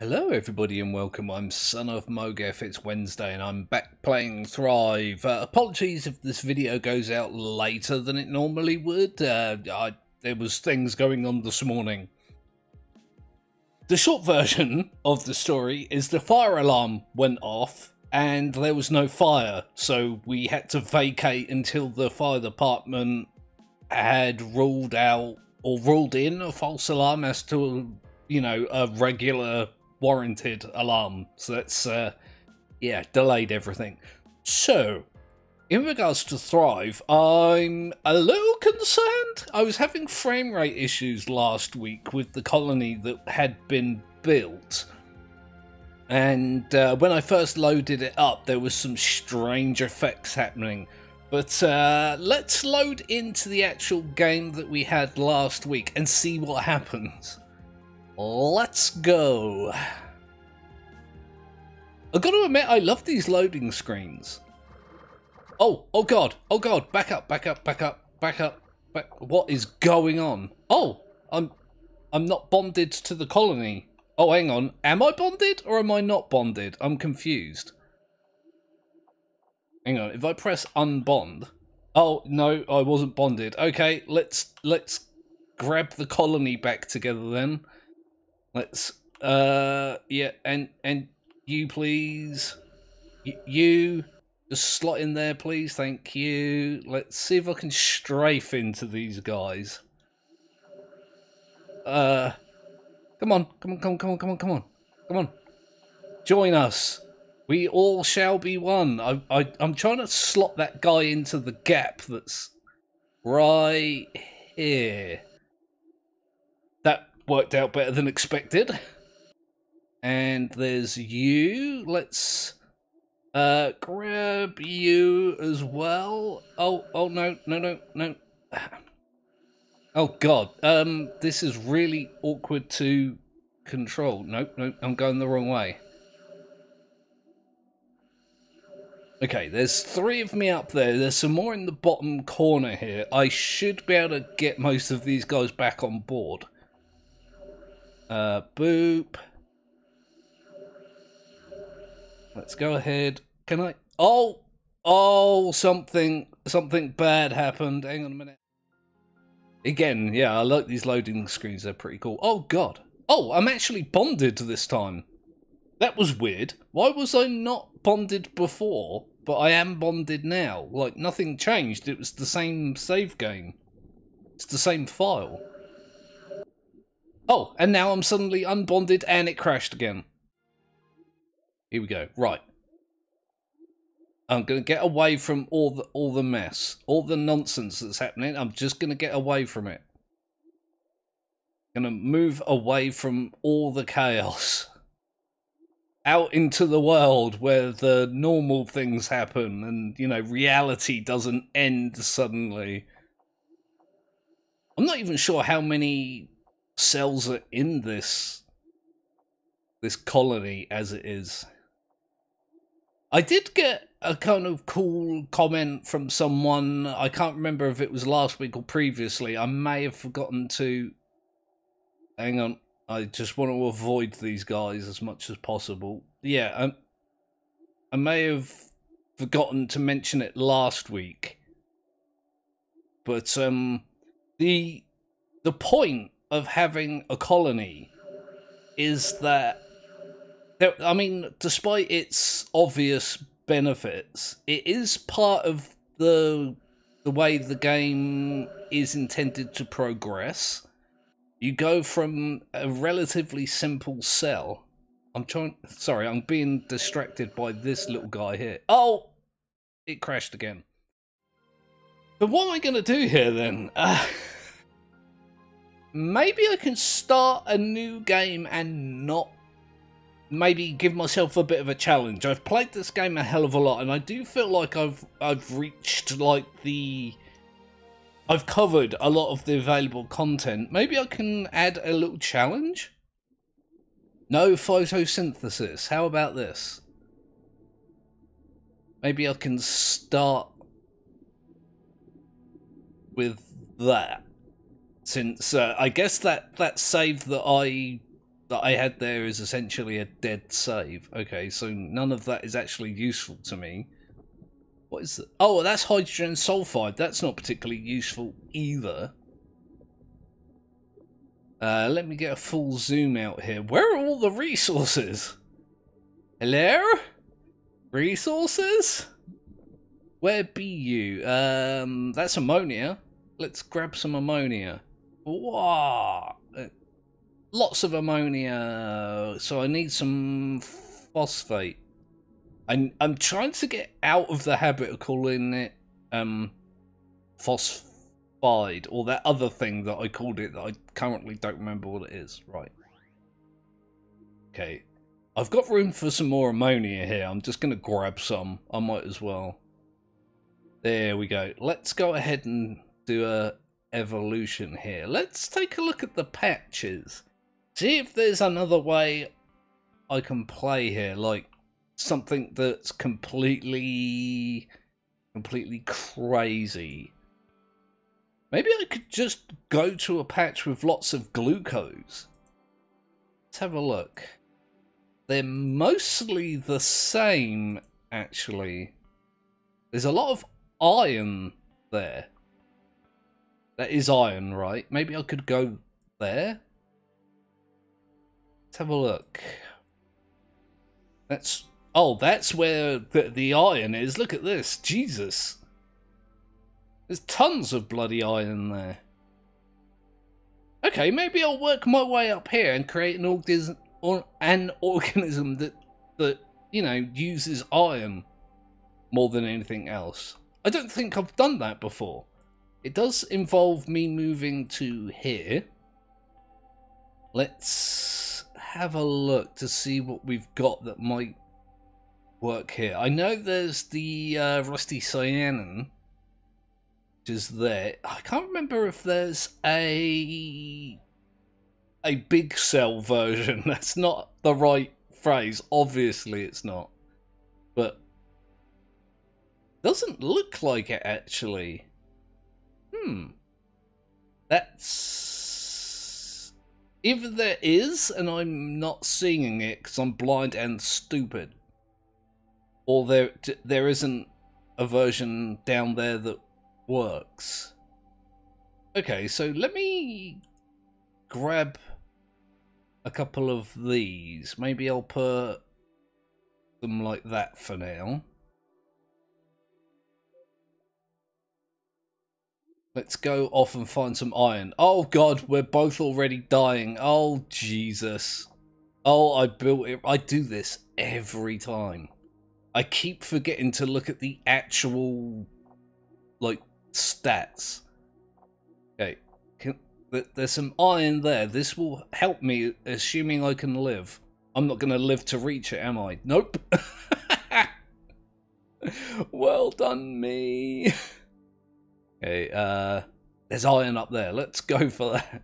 Hello everybody and welcome, I'm SonOfMowgef, it's Wednesday and I'm back playing Thrive. Apologies if this video goes out later than it normally would, there was things going on this morning. The short version of the story is the fire alarm went off and there was no fire, so we had to vacate until the fire department had ruled out or ruled in a false alarm as to, you know, a regular warranted alarm. So that's yeah, delayed everything. So in regards to Thrive, I'm a little concerned. I was having frame rate issues last week with the colony that had been built, and when I first loaded it up there was some strange effects happening, but let's load into the actual game that we had last week and see what happens. Let's go. I've got to admit, I love these loading screens. Oh, oh God, oh God, back up, back up, back up, back up, back. What is going on? Oh, I'm not bonded to the colony. Oh, hang on, am I bonded or am I not bonded? I'm confused. Hang on, if I press unbond. Oh, no, I wasn't bonded. Okay, let's grab the colony back together then. Let's, yeah, and you please, you, just slot in there please, thank you. Let's see if I can strafe into these guys. Come on, come on, come on, come on, come on, come on, come on. Join us. We all shall be one. I'm trying to slot that guy into the gap that's right here. That worked out better than expected. And there's you. Let's grab you as well. Oh, oh no, no, no, no. Oh God, this is really awkward to control. Nope, nope, I'm going the wrong way. Okay, there's three of me up there. There's some more in the bottom corner here. I should be able to get most of these guys back on board. Boop. Let's go ahead. Can I? Oh, oh, something bad happened. Hang on a minute. Again, yeah, I like these loading screens. They're pretty cool. Oh God. Oh, I'm actually bonded this time. That was weird. Why was I not bonded before, but I am bonded now? Like nothing changed. It was the same save game. It's the same file. Oh, and now I'm suddenly unbonded and it crashed again. Here we go. Right. I'm going to get away from all the mess, all the nonsense that's happening. I'm just going to get away from it. Going to move away from all the chaos. Out into the world where the normal things happen and, you know, reality doesn't end suddenly. I'm not even sure how many cells are in this colony as it is. I did get a kind of cool comment from someone. I can't remember if it was last week or previously. I may have forgotten to. Hang on. I just want to avoid these guys as much as possible. Yeah, I may have forgotten to mention it last week. But the point of having a colony is that, I mean, despite its obvious benefits, it is part of the way the game is intended to progress. You go from a relatively simple cell. Sorry, I'm being distracted by this little guy here. Oh, it crashed again. But what am I going to do here then? Maybe I can start a new game and not, maybe give myself a bit of a challenge. I've played this game a hell of a lot and I do feel like I've reached like I've covered a lot of the available content. Maybe I can add a little challenge? No photosynthesis. How about this? Maybe I can start with that. Since I guess that save that I that I had there is essentially a dead save. Okay, so none of that is actually useful to me. What is that? Oh, that's hydrogen sulfide. That's not particularly useful either. Let me get a full zoom out here. Where are all the resources? Hello? Resources? Where be you? That's ammonia. Let's grab some ammonia. Wow. Lots of ammonia. So I need some phosphate. I'm trying to get out of the habit of calling it phosphide, or that other thing that I called it that I currently don't remember what it is. Right. Okay. I've got room for some more ammonia here. I'm just going to grab some. I might as well. There we go. Let's go ahead and do a evolution here. Let's take a look at the patches. See if there's another way I can play here. Like, something that's completely crazy. Maybe I could just go to a patch with lots of glucose. Let's have a look. They're mostly the same, actually. There's a lot of iron there. That is iron, right? Maybe I could go there. Let's have a look. That's... oh, that's where the iron is. Look at this. Jesus. There's tons of bloody iron there. Okay, maybe I'll work my way up here and create an organism that you know, uses iron more than anything else. I don't think I've done that before. It does involve me moving to here. Let's have a look to see what we've got that might work here. I know there's the rusty cyanin, which is there. I can't remember if there's a big cell version. That's not the right phrase. Obviously it's not. But doesn't look like it actually. That's... if there is, and I'm not seeing it because I'm blind and stupid, or there isn't a version down there that works. Okay, so let me grab a couple of these. Maybe I'll put them like that for now. Let's go off and find some iron. Oh God, we're both already dying. Oh Jesus. Oh, I built it. I do this every time. I keep forgetting to look at the actual, like, stats. Okay, there's some iron there. This will help me, assuming I can live. I'm not going to live to reach it, am I? Nope. Well done, me. Okay, there's iron up there. Let's go for that.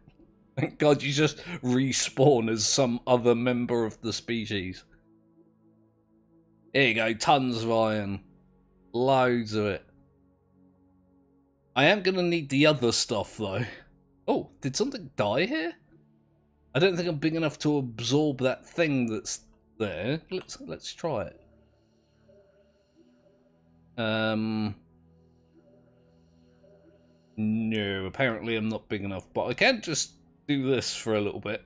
Thank God you just respawn as some other member of the species. Here you go, tons of iron. Loads of it. I am going to need the other stuff, though. Oh, did something die here? I don't think I'm big enough to absorb that thing that's there. Let's try it. No, apparently I'm not big enough, but I can just do this for a little bit.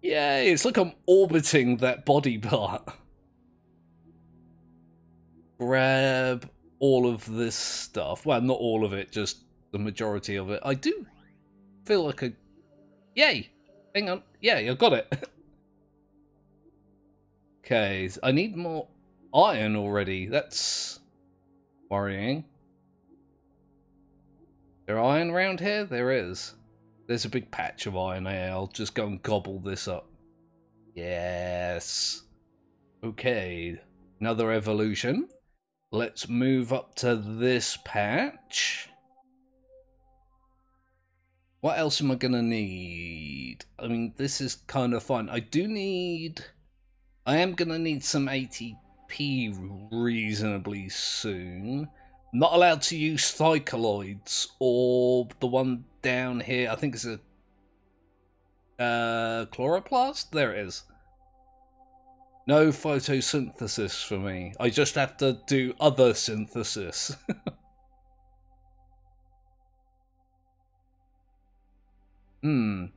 Yeah, it's like I'm orbiting that body part. Grab all of this stuff. Well, not all of it, just the majority of it. I do feel like a... yay! Hang on. Yeah, I got it. Okay, I need more iron already. That's worrying. Is there iron around here? There is. There's a big patch of iron here. I'll just go and gobble this up. Yes. Okay. Another evolution. Let's move up to this patch. What else am I going to need? I mean, this is kind of fun. I am going to need some ATP reasonably soon. Not allowed to use cycloids or the one down here. I think it's a Chloroplast? There it is. No photosynthesis for me. I just have to do other synthesis.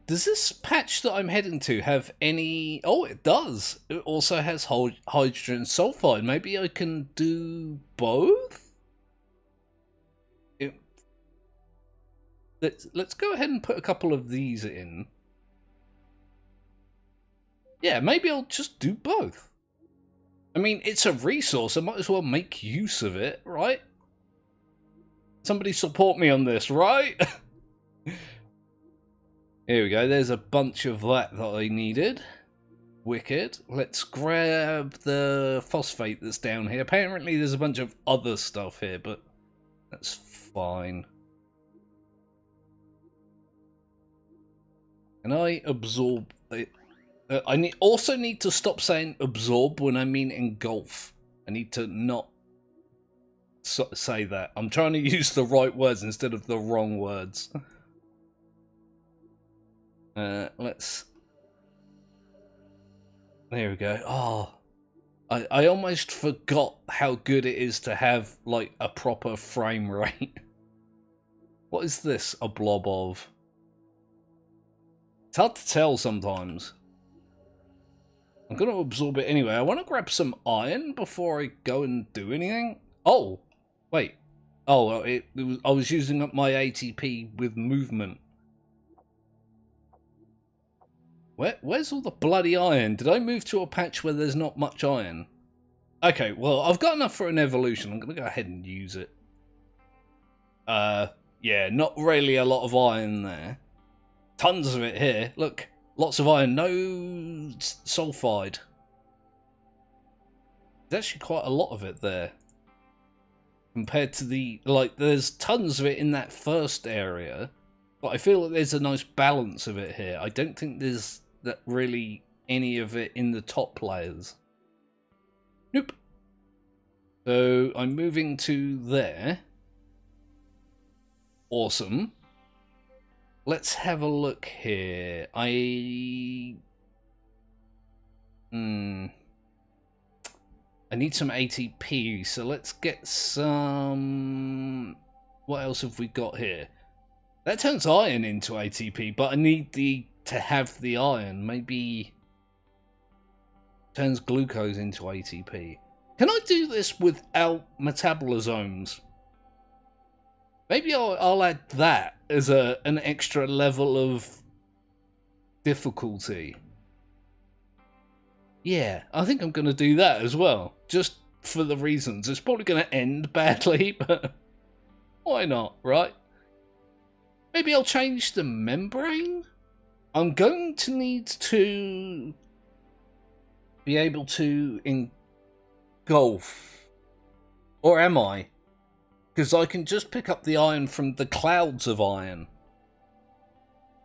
Does this patch that I'm heading to have any... Oh, it does. It also has hydrogen sulfide. Maybe I can do both? Let's go ahead and put a couple of these in. Yeah, maybe I'll just do both. I mean, it's a resource. I might as well make use of it, right? Somebody support me on this, right? Here we go. There's a bunch of that I needed. Wicked. Let's grab the phosphate that's down here. Apparently there's a bunch of other stuff here, but that's fine. Can I absorb it? I also need to stop saying absorb when I mean engulf. I need to not say that. I'm trying to use the right words instead of the wrong words. Let's... There we go. Oh, I almost forgot how good it is to have, like, a proper frame rate. What is this a blob of? It's hard to tell sometimes. I'm going to absorb it anyway. I want to grab some iron before I go and do anything. Oh, wait. Oh, I was using up my ATP with movement. Where's all the bloody iron? Did I move to a patch where there's not much iron? Okay, well, I've got enough for an evolution. I'm going to go ahead and use it. Yeah, not really a lot of iron there. Tons of it here. Look. Lots of iron, no sulfide. There's actually quite a lot of it there. Compared to the, like, there's tons of it in that first area. But I feel that there's a nice balance of it here. I don't think there's that really any of it in the top layers. Nope. So I'm moving to there. Awesome. Let's have a look here. I need some ATP, so let's get some... What else have we got here? That turns iron into ATP, but I need to have the iron. Maybe turns glucose into ATP. Can I do this without metabolizomes? Maybe I'll add that as an extra level of difficulty. Yeah, I think I'm going to do that as well, just for the reasons. It's probably going to end badly, but why not, right? Maybe I'll change the membrane? I'm going to need to be able to engulf. Or am I? Because I can just pick up the iron from the clouds of iron.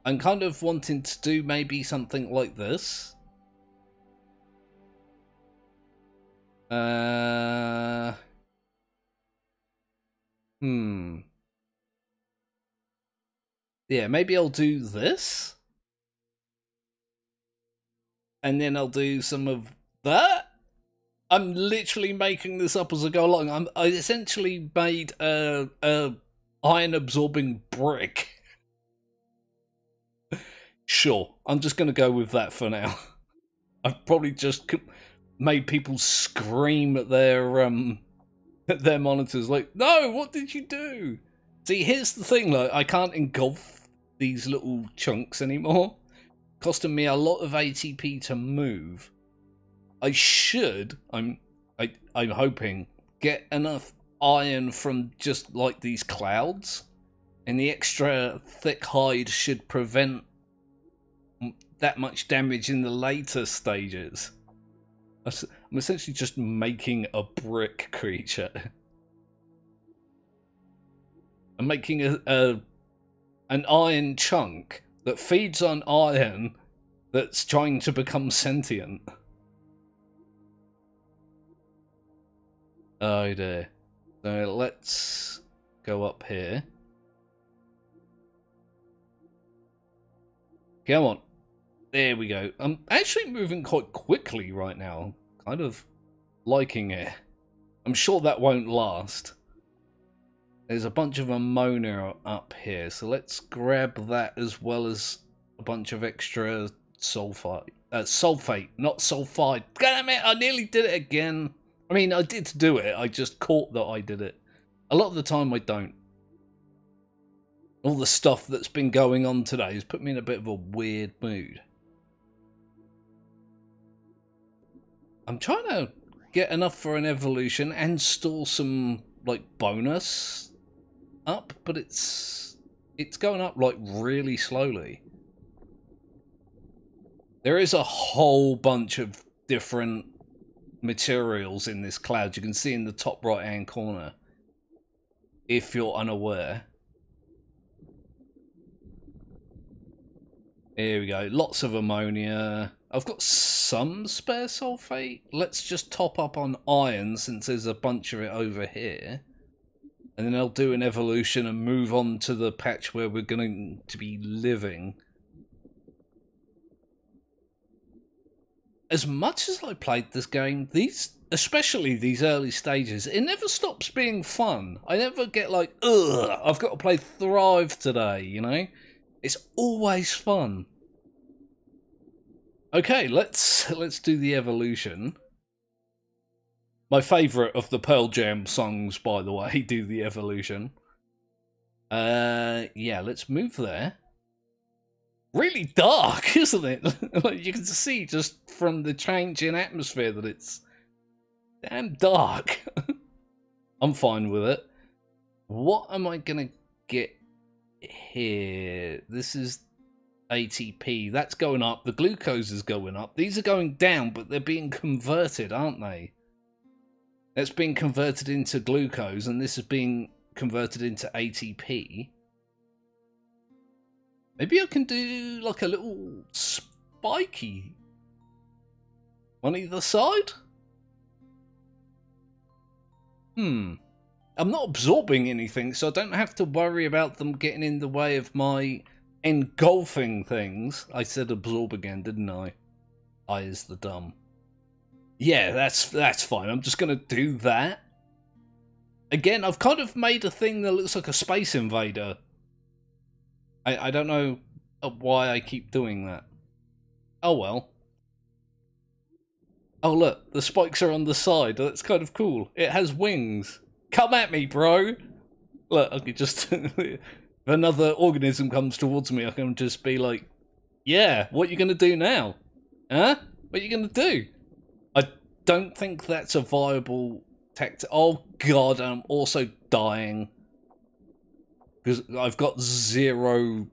I'm kind of wanting to do maybe something like this. Yeah, maybe I'll do this. And then I'll do some of that. I'm literally making this up as I go along. I essentially made a iron-absorbing brick. Sure, I'm just going to go with that for now. I've probably just made people scream at their monitors, like, "No, what did you do?" See, here's the thing, like, I can't engulf these little chunks anymore. Costing me a lot of ATP to move. I should, I'm hoping, get enough iron from just like these clouds, and the extra thick hide should prevent that much damage in the later stages. I'm essentially just making a brick creature. I'm making an iron chunk that feeds on iron that's trying to become sentient. Oh dear. So let's go up here. Come on. There we go. I'm actually moving quite quickly right now. Kind of liking it. I'm sure that won't last. There's a bunch of ammonia up here, so let's grab that as well as a bunch of extra sulfite. Sulfate, not sulfide. Damn it, I nearly did it again. I mean, I did do it. I just caught that I did it. A lot of the time I don't. All the stuff that's been going on today has put me in a bit of a weird mood. I'm trying to get enough for an evolution and store some, like, bonus up, but it's going up, like, really slowly. There is a whole bunch of different materials in this cloud. You can see in the top right-hand corner, if you're unaware. Here we go, lots of ammonia. I've got some spare sulfate. Let's just top up on iron since there's a bunch of it over here. And then I'll do an evolution and move on to the patch where we're going to be living. As much as I played this game, especially these early stages, it never stops being fun. I never get like, ugh, I've got to play Thrive today, you know? It's always fun. Okay, let's do the evolution. My favourite of the Pearl Jam songs, by the way, do the evolution. Yeah, let's move there. Really dark, isn't it? Like, you can see just from the change in atmosphere that it's damn dark. I'm fine with it. What am I gonna get here? This is ATP. That's going up. The glucose is going up. These are going down, but they're being converted, aren't they? That's being converted into glucose, and this is being converted into ATP. Maybe I can do like a little spiky on either side? I'm not absorbing anything, so I don't have to worry about them getting in the way of my engulfing things. I said absorb again, didn't I? I is the dumb. Yeah, that's fine. I'm just going to do that. Again, I've kind of made a thing that looks like a space invader. I don't know why I keep doing that. Oh, well. Oh, look. The spikes are on the side. That's kind of cool. It has wings. Come at me, bro! Look, I could just... if another organism comes towards me, I can just be like, yeah, what are you going to do now? Huh? What are you going to do? I don't think that's a viable tactic. Oh, God, I'm also dying. Because I've got zero.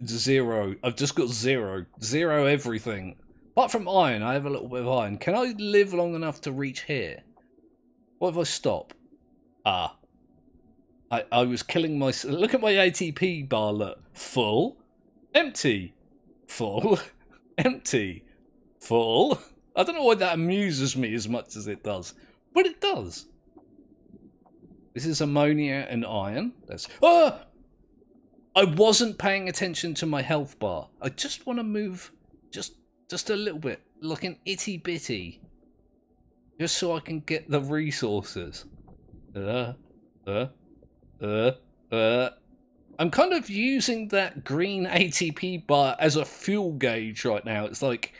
I've just got zero. Zero everything. Apart from iron, I have a little bit of iron. Can I live long enough to reach here? What if I stop? Ah. I was killing myself. Look at my ATP bar, look. Full. Empty. Full. Empty. Full. I don't know why that amuses me as much as it does. But it does. This is ammonia and iron. That's... Ah! I wasn't paying attention to my health bar. I just want to move just a little bit. Like an itty bitty. Just so I can get the resources. I'm kind of using that green ATP bar as a fuel gauge right now. It's like...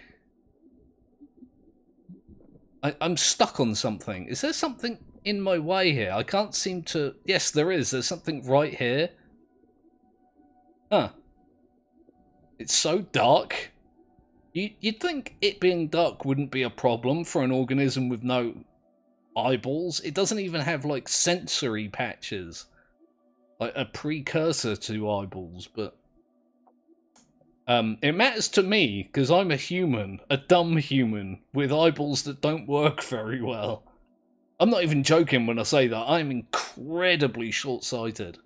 I'm stuck on something. Is there something in my way here? I can't seem to... Yes, there is. There's something right here. Huh. It's so dark. You'd think it being dark wouldn't be a problem for an organism with no eyeballs. It doesn't even have, like, sensory patches. Like, a precursor to eyeballs, but... it matters to me, because I'm a human. A dumb human, with eyeballs that don't work very well. I'm not even joking when I say that. I'm incredibly short-sighted.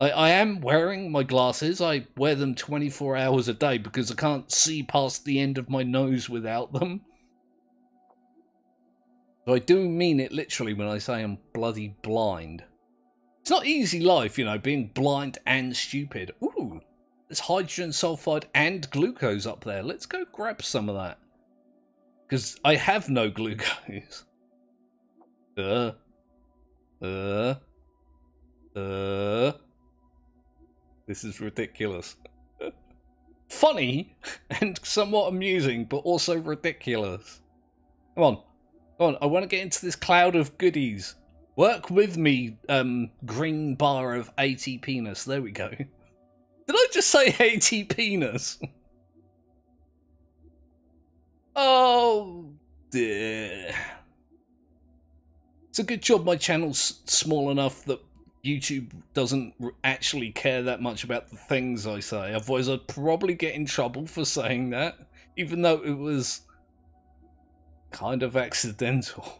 I am wearing my glasses. I wear them 24 hours a day because I can't see past the end of my nose without them. But I do mean it literally when I say I'm bloody blind. It's not easy life, you know, being blind and stupid. Ooh, There's hydrogen sulfide and glucose up there. Let's go grab some of that. Because I have no glucose. This is ridiculous. Funny and somewhat amusing, but also ridiculous. Come on. Come on, I want to get into this cloud of goodies. Work with me, green bar of ATPness. There we go. Did I just say ATPness? Oh dear. It's a good job my channel's small enough that YouTube doesn't actually care that much about the things I say. Otherwise, I'd probably get in trouble for saying that, even though it was kind of accidental.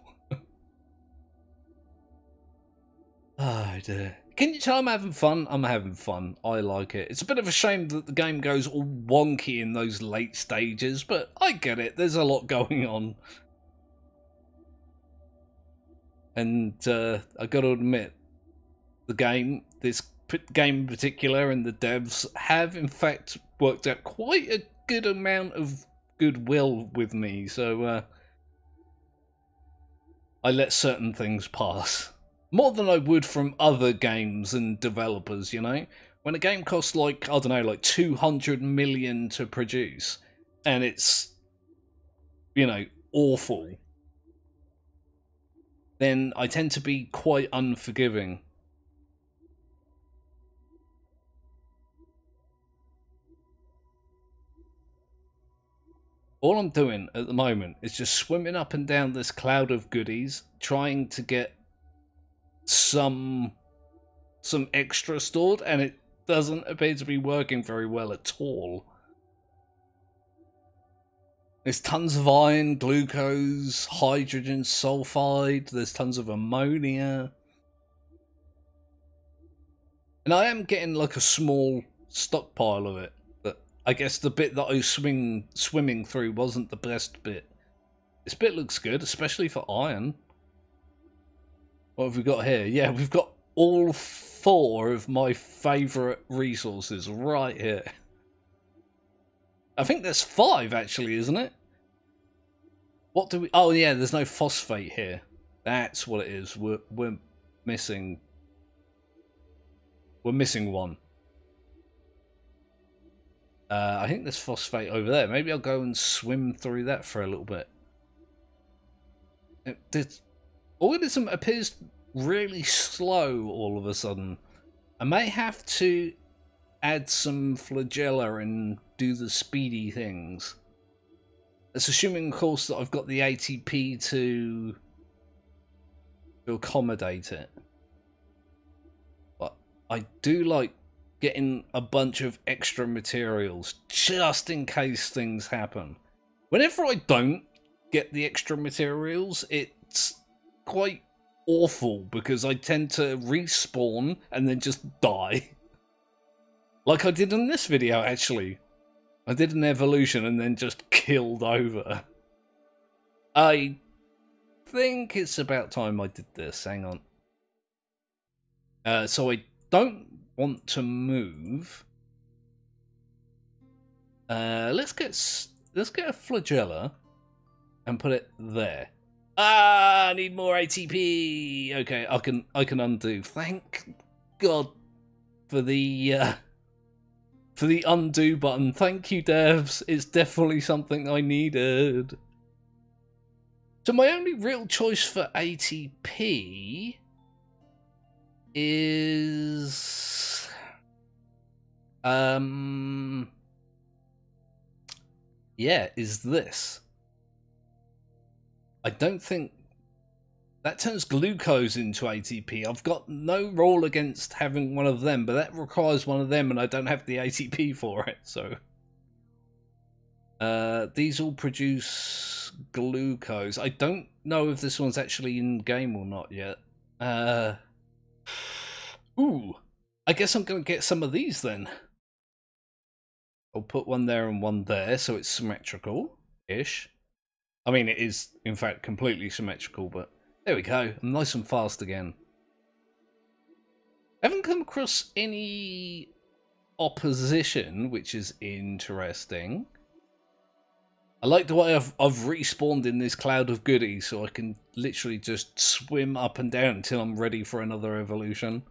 Oh dear. Can you tell I'm having fun? I'm having fun. I like it. It's a bit of a shame that the game goes all wonky in those late stages, but I get it. There's a lot going on. And I got to admit, the game, this game in particular, and the devs have in fact worked out quite a good amount of goodwill with me, so I let certain things pass. More than I would from other games and developers, you know? When a game costs like, I don't know, like 200 million to produce, and it's, you know, awful, then I tend to be quite unforgiving. All I'm doing at the moment is just swimming up and down this cloud of goodies, trying to get some extra stored, and it doesn't appear to be working very well at all. There's tons of iron, glucose, hydrogen sulfide, there's tons of ammonia, and I am getting like a small stockpile of it, but I guess the bit that I was swimming through wasn't the best bit. This bit looks good, especially for iron. What have we got here? Yeah, we've got all four of my favourite resources right here. I think there's five, actually, isn't it? What do we... Oh, yeah, there's no phosphate here. That's what it is. We're missing... We're missing one. I think there's phosphate over there. Maybe I'll go and swim through that for a little bit. There's... Organism appears really slow all of a sudden. I may have to add some flagella and do the speedy things. That's assuming, of course, that I've got the ATP to accommodate it. But I do like getting a bunch of extra materials just in case things happen. Whenever I don't get the extra materials, it's quite awful because I tend to respawn and then just die. Like I did in this video, actually. I did an evolution and then just killed over. I think it's about time I did this. Hang on. So I don't want to move. Let's get a flagella and put it there. Ah, I need more ATP. Okay, I can undo. Thank God for the undo button. Thank you, devs. It's definitely something I needed. So my only real choice for ATP is yeah, is this. I don't think that turns glucose into ATP. I've got no rule against having one of them, but that requires one of them, and I don't have the ATP for it. So these all produce glucose. I don't know if this one's actually in game or not yet. Ooh, I guess I'm going to get some of these then. I'll put one there and one there, so it's symmetrical-ish. I mean, it is, in fact, completely symmetrical, but there we go. I'm nice and fast again. I haven't come across any opposition, which is interesting. I like the way I've respawned in this cloud of goodies, so I can literally just swim up and down until I'm ready for another evolution.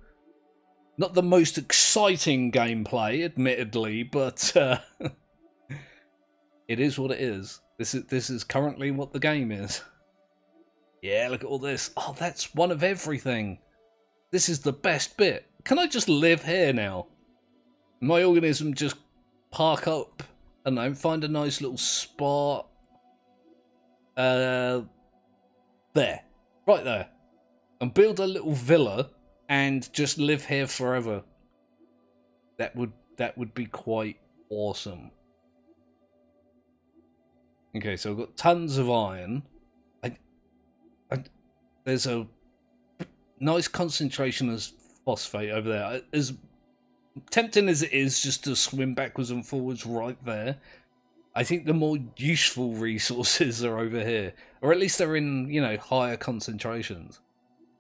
Not the most exciting gameplay, admittedly, but it is what it is. This is currently what the game is. Yeah, look at all this. Oh, that's one of everything. This is the best bit. Can I just live here now? My organism just park up, I don't know, find a nice little spot. There. Right there. And build a little villa and just live here forever. That would be quite awesome. Okay, so I've got tons of iron. There's a nice concentration of phosphate over there. As tempting as it is just to swim backwards and forwards right there, I think the more useful resources are over here. Or at least they're in, you know, higher concentrations.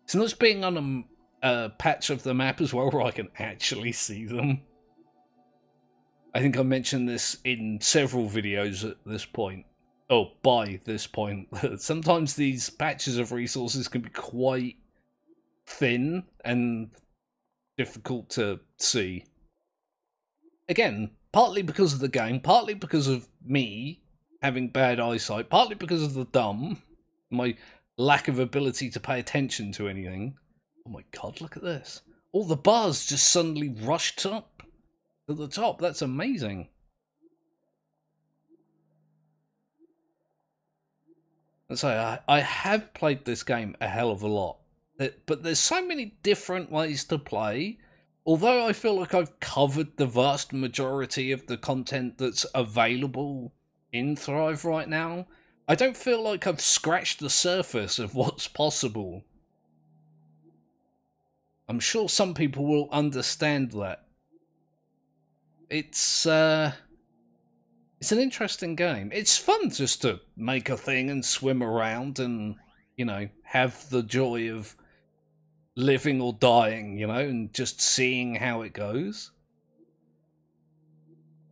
It's nice being on a patch of the map as well where I can actually see them. I think I mentioned this in several videos at this point. Oh, by this point. Sometimes these patches of resources can be quite thin and difficult to see. Again, partly because of the game, partly because of me having bad eyesight, partly because of the dumb, my lack of ability to pay attention to anything. Oh my god, look at this. All the bars just suddenly rushed up to the top. That's amazing. So I have played this game a hell of a lot, but there's so many different ways to play. Although I feel like I've covered the vast majority of the content that's available in Thrive right now, I don't feel like I've scratched the surface of what's possible. I'm sure some people will understand that. It's an interesting game. It's fun just to make a thing and swim around and, you know, have the joy of living or dying, you know, and just seeing how it goes.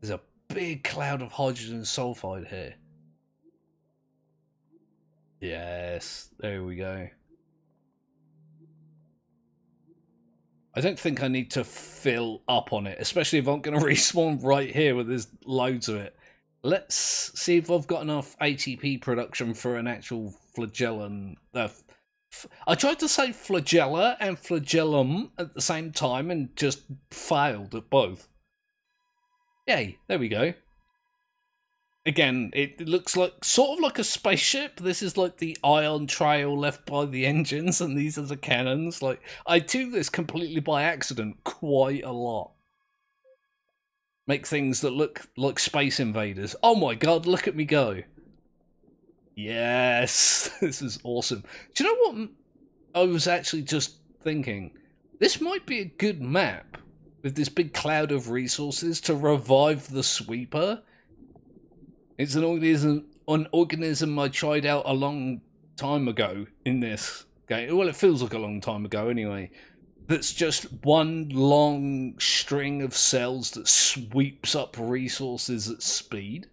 There's a big cloud of hydrogen sulfide here. Yes, there we go. I don't think I need to fill up on it, especially if I'm going to respawn right here where there's loads of it. Let's see if I've got enough ATP production for an actual flagellum. I tried to say flagella and flagellum at the same time and just failed at both. Yay, there we go. Again, it looks like sort of like a spaceship. This is like the ion trail left by the engines, and these are the cannons. Like, I do this completely by accident quite a lot. Make things that look like Space Invaders. Oh my god, look at me go. Yes, this is awesome. Do you know what I was actually just thinking? This might be a good map with this big cloud of resources to revive the sweeper. It's an organism I tried out a long time ago in this game. Well, it feels like a long time ago anyway. That's just one long string of cells that sweeps up resources at speed.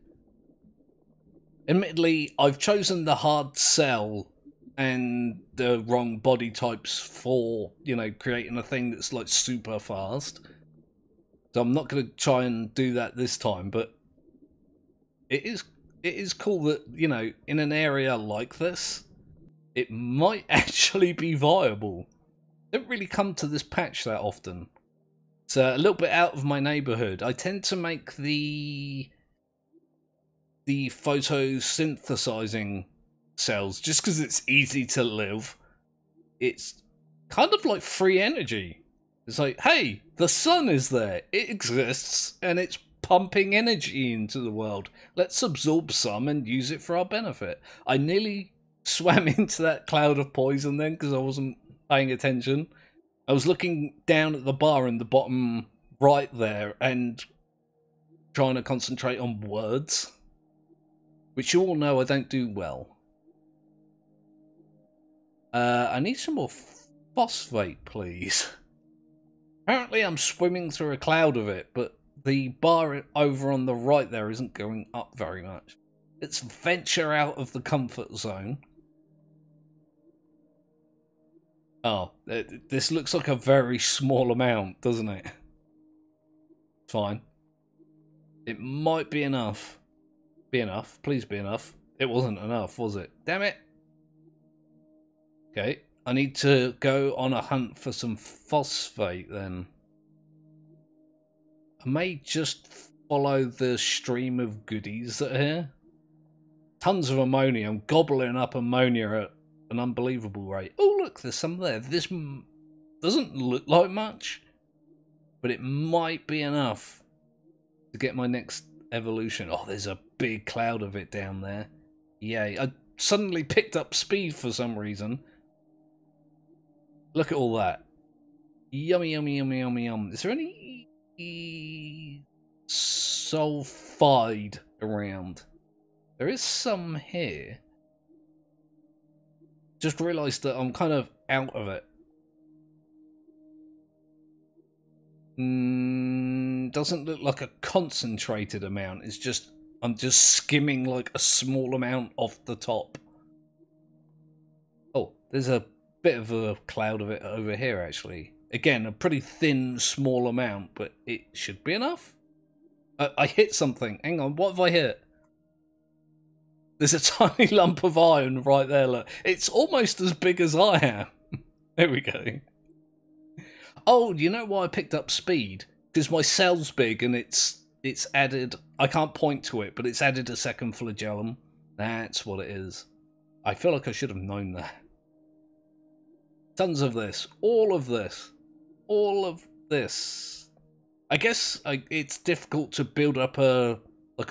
Admittedly, I've chosen the hard cell and the wrong body types for, you know, creating a thing that's like super fast. So I'm not going to try and do that this time, but it is cool that, you know, in an area like this, it might actually be viable. Don't really come to this patch that often. It's a little bit out of my neighbourhood. I tend to make the photosynthesizing cells just because it's easy to live. It's kind of like free energy. It's like, hey, the sun is there. It exists and it's pumping energy into the world. Let's absorb some and use it for our benefit. I nearly swam into that cloud of poison then because I wasn't paying attention. I was looking down at the bar in the bottom right there and trying to concentrate on words, which you all know I don't do well. I need some more phosphate, please. Apparently I'm swimming through a cloud of it, but the bar over on the right there isn't going up very much. Let's venture out of the comfort zone. Oh, this looks like a very small amount, doesn't it? Fine. It might be enough. Be enough. Please be enough. It wasn't enough, was it? Damn it. Okay. I need to go on a hunt for some phosphate then. I may just follow the stream of goodies that are here. Tons of ammonia. I'm gobbling up ammonia at an unbelievable rate. Oh, look, there's some there. This doesn't look like much, but it might be enough to get my next evolution. Oh, there's a big cloud of it down there. Yay. I suddenly picked up speed for some reason. Look at all that. Yummy, yummy, yummy, yummy, yum. Is there any sulfide around? There is some here. Just realised that I'm kind of out of it. Doesn't look like a concentrated amount. It's just, I'm just skimming like a small amount off the top. Oh, there's a bit of a cloud of it over here actually. Again, a pretty thin, small amount, but it should be enough. I hit something. Hang on, what have I hit? There's a tiny lump of iron right there, look. It's almost as big as I am. There we go. Oh, you know why I picked up speed? Because my cell's big and it's added... I can't point to it, but it's added a second flagellum. That's what it is. I feel like I should have known that. Tons of this. All of this. All of this. I guess it's difficult to build up a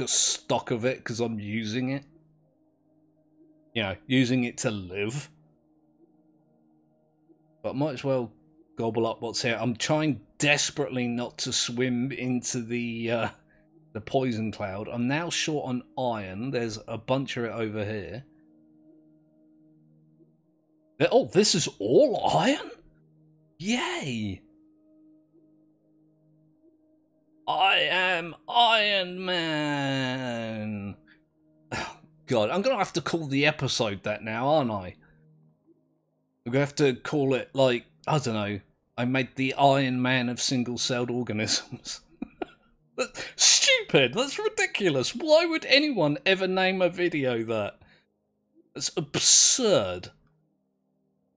stock of it because I'm using it. You know, using it to live. But might as well gobble up what's here. I'm trying desperately not to swim into the poison cloud. I'm now short on iron. There's a bunch of it over here. Oh, this is all iron? Yay! I am Iron Man! God, I'm going to have to call the episode that now, aren't I? I'm going to have to call it, like, I don't know, I made the Iron Man of single-celled organisms. That's stupid! That's ridiculous! Why would anyone ever name a video that? That's absurd.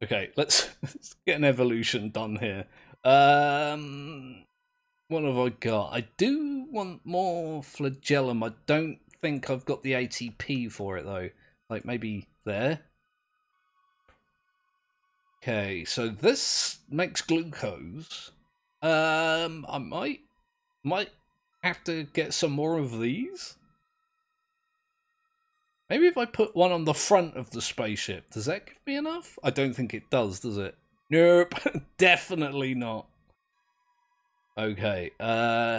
Okay, let's get an evolution done here. What have I got? I do want more flagellum. I don't think I've got the ATP for it, though. Like, maybe there? Okay, so this makes glucose. I might have to get some more of these. Maybe if I put one on the front of the spaceship, does that give me enough? I don't think it does it? Nope, definitely not. Okay, can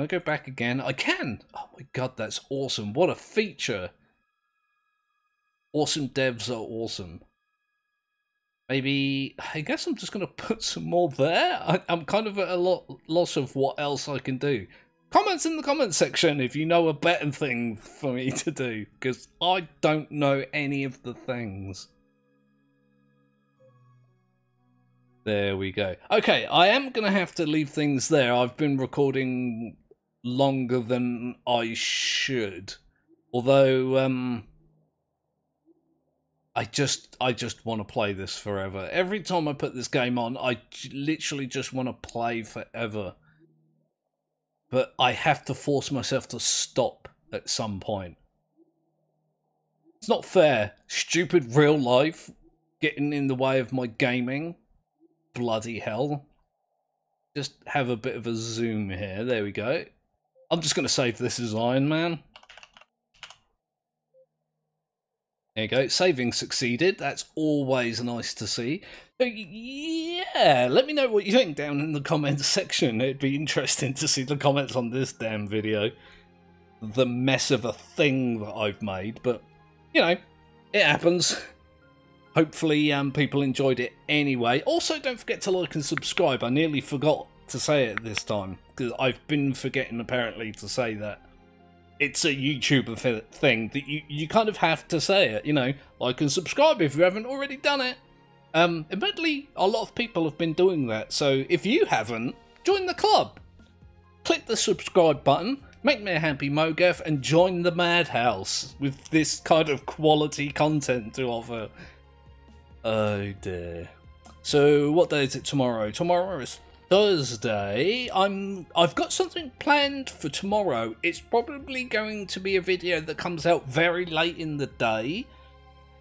I go back again? I can! Oh my god, that's awesome. What a feature. Awesome devs are awesome. Maybe, I guess I'm just going to put some more there. I'm kind of at a loss of what else I can do. Comments in the comments section if you know a better thing for me to do, because I don't know any of the things. There we go. Okay, I am going to have to leave things there. I've been recording longer than I should. Although, I just want to play this forever. Every time I put this game on, I literally just want to play forever. But I have to force myself to stop at some point. It's not fair. Stupid real life getting in the way of my gaming. Bloody hell. Just have a bit of a zoom here. There we go. I'm just going to save this as Iron Man. There you go. Saving succeeded. That's always nice to see. So, yeah, let me know what you think down in the comments section. It'd be interesting to see the comments on this damn video. The mess of a thing that I've made. But, you know, it happens. Hopefully people enjoyed it anyway. Also, don't forget to like and subscribe. I nearly forgot to say it this time, because I've been forgetting apparently to say that. It's a YouTuber thing that you kind of have to say it, you know, like and subscribe if you haven't already done it. Admittedly, a lot of people have been doing that, so if you haven't, join the club. Click the subscribe button, make me a happy Mogef, and join the madhouse with this kind of quality content to offer. Oh dear. So what day is it tomorrow? Tomorrow is Thursday. I've got something planned for tomorrow. It's probably going to be a video that comes out very late in the day,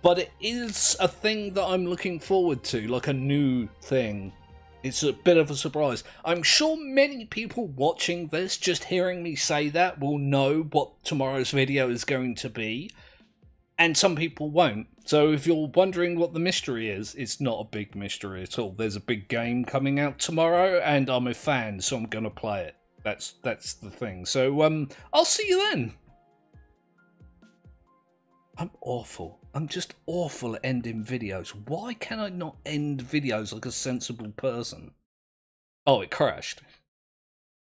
but it is a thing that I'm looking forward to, like a new thing. It's a bit of a surprise. I'm sure many people watching this, just hearing me say that, will know what tomorrow's video is going to be, and some people won't. So if you're wondering what the mystery is, it's not a big mystery at all. There's a big game coming out tomorrow, and I'm a fan, so I'm gonna play it. That's the thing. So I'll see you then. I'm awful. I'm just awful at ending videos. Why can I not end videos like a sensible person? Oh, it crashed.